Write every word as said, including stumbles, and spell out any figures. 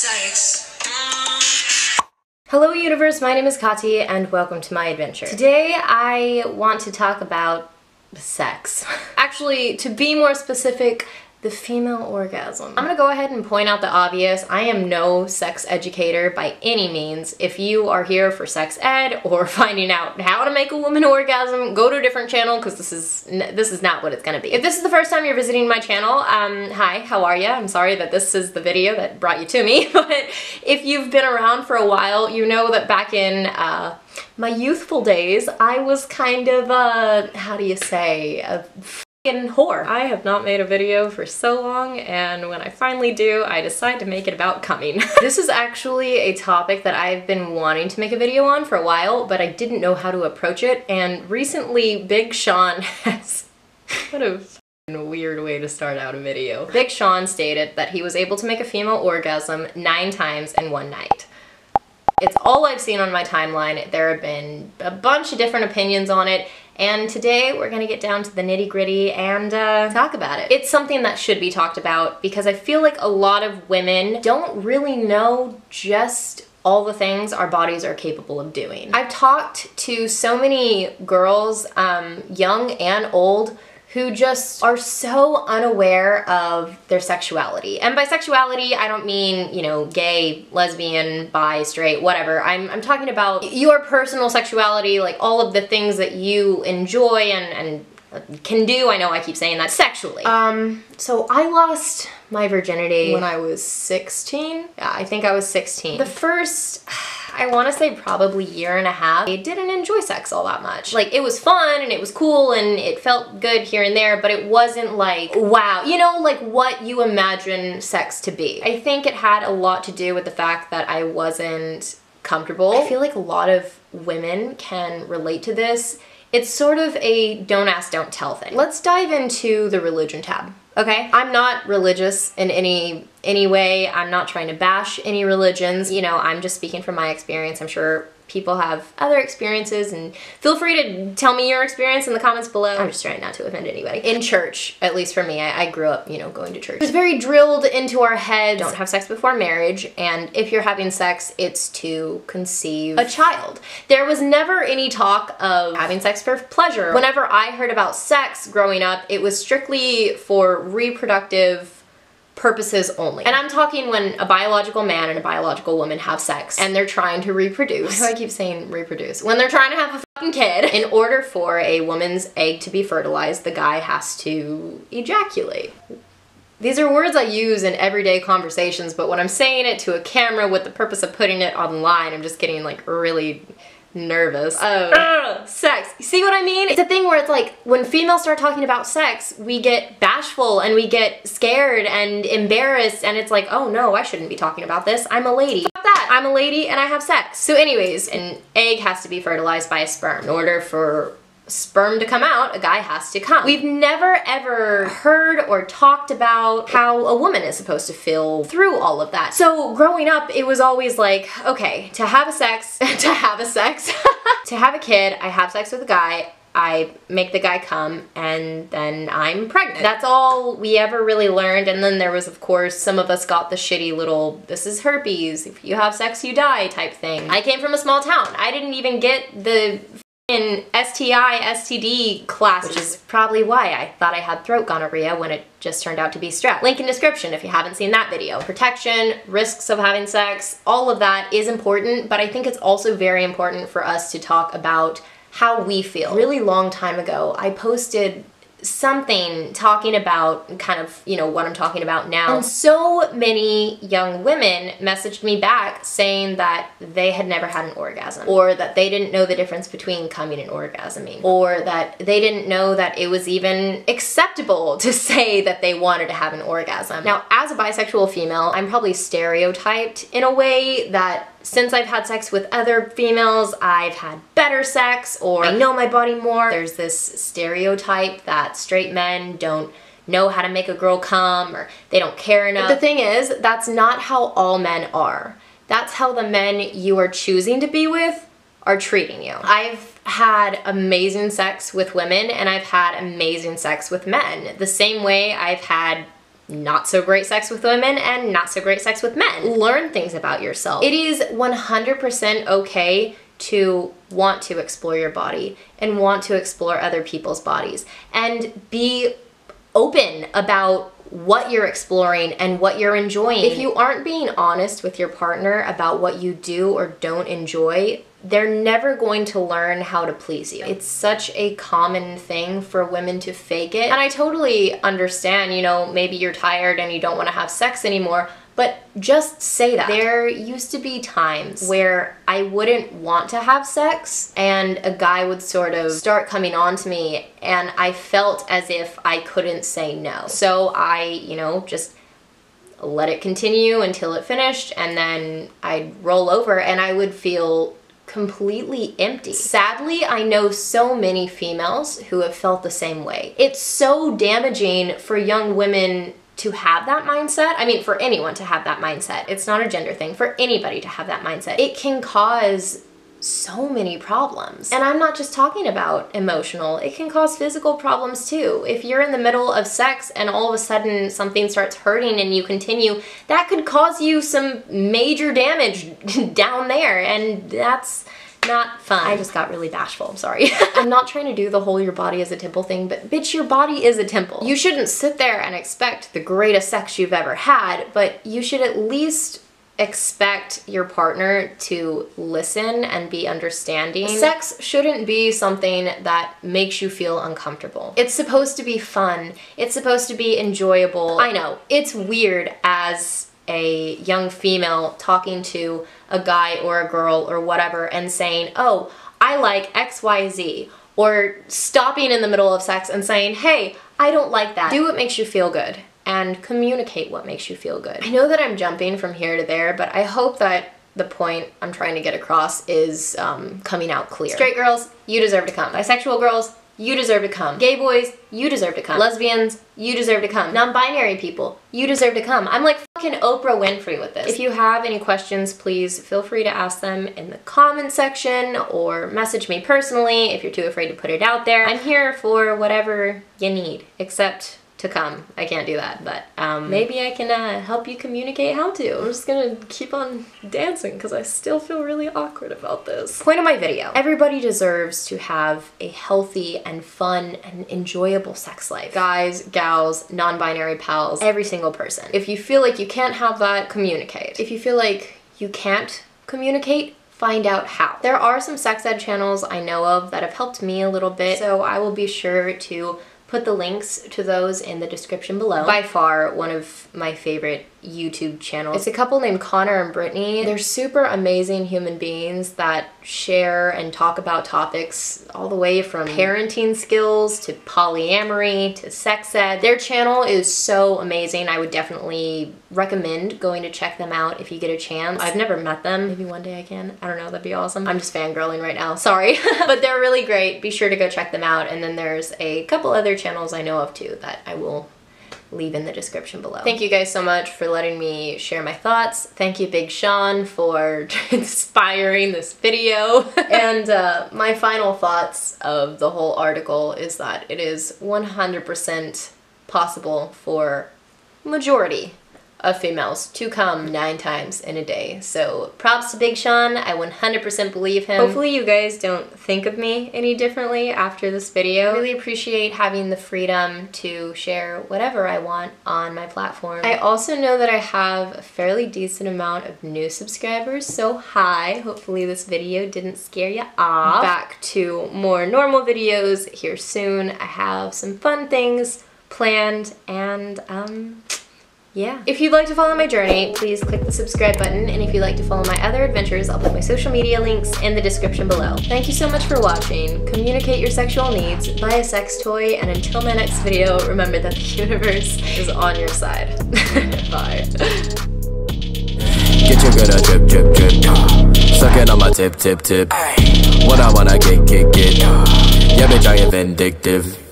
sex. Hello universe, my name is Kati and welcome to my adventure. Today I want to talk about sex. Actually, to be more specific, the female orgasm. I'm gonna go ahead and point out the obvious. I am no sex educator by any means. If you are here for sex ed or finding out how to make a woman orgasm, go to a different channel because this is this is not what it's gonna be. If this is the first time you're visiting my channel, um, hi, how are ya? I'm sorry that this is the video that brought you to me, but if you've been around for a while, you know that back in uh, my youthful days, I was kind of a, how do you say, a and whore. I have not made a video for so long, and when I finally do, I decide to make it about coming. This is actually a topic that I've been wanting to make a video on for a while, but I didn't know how to approach it, and recently Big Sean has... What a weird way to start out a video. Big Sean stated that he was able to make a female orgasm nine times in one night. It's all I've seen on my timeline. There have been a bunch of different opinions on it, and today we're gonna get down to the nitty-gritty and uh, talk about it. It's something that should be talked about because I feel like a lot of women don't really know just all the things our bodies are capable of doing. I've talked to so many girls, um, young and old, who just are so unaware of their sexuality. And by sexuality, I don't mean, you know, gay, lesbian, bi, straight, whatever. I'm, I'm talking about your personal sexuality, like all of the things that you enjoy and, and can do. I know I keep saying that sexually. Um, so I lost my virginity when I was sixteen. Yeah, I think I was sixteen. The first, I wanna say probably year and a half, I didn't enjoy sex all that much. Like, it was fun and it was cool and it felt good here and there, but it wasn't like, wow, you know, like what you imagine sex to be. I think it had a lot to do with the fact that I wasn't comfortable. I feel like a lot of women can relate to this. It's sort of a don't ask, don't tell thing. Let's dive into the religion tab. Okay, I'm not religious in any any way. I'm not trying to bash any religions. You know, I'm just speaking from my experience. I'm sure people have other experiences, and feel free to tell me your experience in the comments below. I'm just trying not to offend anybody. In church, at least for me, I, I grew up, you know, going to church. It was very drilled into our heads. Don't have sex before marriage, and if you're having sex, it's to conceive a child. There was never any talk of having sex for pleasure. Whenever I heard about sex growing up, it was strictly for reproductive purposes only. And I'm talking when a biological man and a biological woman have sex and they're trying to reproduce. Why do I keep saying reproduce? When they're trying to have a fucking kid. In order for a woman's egg to be fertilized, the guy has to ejaculate. These are words I use in everyday conversations, but when I'm saying it to a camera with the purpose of putting it online, I'm just getting like really nervous. Oh, Ugh, sex. See what I mean? It's a thing where it's like when females start talking about sex, we get bashful and we get scared and embarrassed, and it's like, oh no, I shouldn't be talking about this. I'm a lady. Fuck that. I'm a lady and I have sex. So anyways, an egg has to be fertilized by a sperm. In order for sperm to come out, a guy has to come. We've never ever heard or talked about how a woman is supposed to feel through all of that. So growing up, it was always like, okay, to have a sex, to have a sex, to have a kid, I have sex with a guy, I make the guy come, and then I'm pregnant. That's all we ever really learned. And then there was, of course, some of us got the shitty little, this is herpes, if you have sex, you die type thing. I came from a small town. I didn't even get the in S T I, S T D class, which is probably why I thought I had throat gonorrhea when it just turned out to be strep. Link in description if you haven't seen that video. Protection, risks of having sex, all of that is important, but I think it's also very important for us to talk about how we feel. A really long time ago, I posted something talking about kind of, you know, what I'm talking about now. And so many young women messaged me back saying that they had never had an orgasm, or that they didn't know the difference between coming and orgasming, or that they didn't know that it was even acceptable to say that they wanted to have an orgasm. Now, as a bisexual female, I'm probably stereotyped in a way that since I've had sex with other females, I've had better sex, or I know my body more. There's this stereotype that straight men don't know how to make a girl come, or they don't care enough. But the thing is, that's not how all men are. That's how the men you are choosing to be with are treating you. I've had amazing sex with women, and I've had amazing sex with men. The same way I've had not so great sex with women and not so great sex with men. Learn things about yourself. It is one hundred percent okay to want to explore your body and want to explore other people's bodies, and be open about what you're exploring and what you're enjoying. If you aren't being honest with your partner about what you do or don't enjoy, they're never going to learn how to please you. It's such a common thing for women to fake it. And I totally understand, you know, maybe you're tired and you don't want to have sex anymore, but just say that. There used to be times where I wouldn't want to have sex and a guy would sort of start coming on to me and I felt as if I couldn't say no. So I, you know, just let it continue until it finished, and then I'd roll over and I would feel completely empty. Sadly, I know so many females who have felt the same way. It's so damaging for young women to have that mindset. I mean, for anyone to have that mindset. It's not a gender thing. For anybody to have that mindset. It can cause so many problems. And I'm not just talking about emotional. It can cause physical problems too. If you're in the middle of sex and all of a sudden something starts hurting and you continue, that could cause you some major damage down there, and that's not fun. I just got really bashful, I'm sorry. I'm not trying to do the whole your body is a temple thing, but bitch, your body is a temple. You shouldn't sit there and expect the greatest sex you've ever had, but you should at least expect your partner to listen and be understanding. Sex shouldn't be something that makes you feel uncomfortable. It's supposed to be fun. It's supposed to be enjoyable. I know, it's weird as a young female talking to a guy or a girl or whatever and saying, oh, I like X Y Z, or stopping in the middle of sex and saying, hey, I don't like that. Do what makes you feel good, and communicate what makes you feel good. I know that I'm jumping from here to there, but I hope that the point I'm trying to get across is um, coming out clear. Straight girls, you deserve to come. Bisexual girls, you deserve to come. Gay boys, you deserve to come. Lesbians, you deserve to come. Non-binary people, you deserve to come. I'm like fucking Oprah Winfrey with this. If you have any questions, please feel free to ask them in the comment section or message me personally if you're too afraid to put it out there. I'm here for whatever you need, except to come. I can't do that, but um, maybe I can uh, help you communicate how to. I'm just gonna keep on dancing because I still feel really awkward about this. Point of my video. Everybody deserves to have a healthy and fun and enjoyable sex life. Guys, gals, non-binary pals, every single person. If you feel like you can't have that, communicate. If you feel like you can't communicate, find out how. There are some sex ed channels I know of that have helped me a little bit, so I will be sure to put the links to those in the description below. By far, one of my favorite YouTube channels. It's a couple named Connor and Brittany. They're super amazing human beings that share and talk about topics all the way from parenting skills to polyamory to sex ed. Their channel is so amazing. I would definitely recommend going to check them out if you get a chance. I've never met them. Maybe one day I can. I don't know, that'd be awesome. I'm just fangirling right now, sorry. But they're really great. Be sure to go check them out. And then there's a couple other channels I know of too that I will leave in the description below. Thank you guys so much for letting me share my thoughts. Thank you, Big Sean, for inspiring this video. And uh, my final thoughts of the whole article is that it is one hundred percent possible for majority of females to come nine times in a day. So props to Big Sean. I one hundred percent believe him. Hopefully you guys don't think of me any differently after this video. I really appreciate having the freedom to share whatever I want on my platform. I also know that I have a fairly decent amount of new subscribers, so hi. Hopefully this video didn't scare you off. Back to more normal videos here soon. I have some fun things planned, and um, yeah. If you'd like to follow my journey, please click the subscribe button, and if you'd like to follow my other adventures, I'll put my social media links in the description below. Thank you so much for watching. Communicate your sexual needs, buy a sex toy, and until my next video, remember that the universe is on your side. Bye. Get your good drip, drip, drip. Suck it on my tip, tip, tip. What I wanna get, get, get. Yeah, bitch, I am vindictive.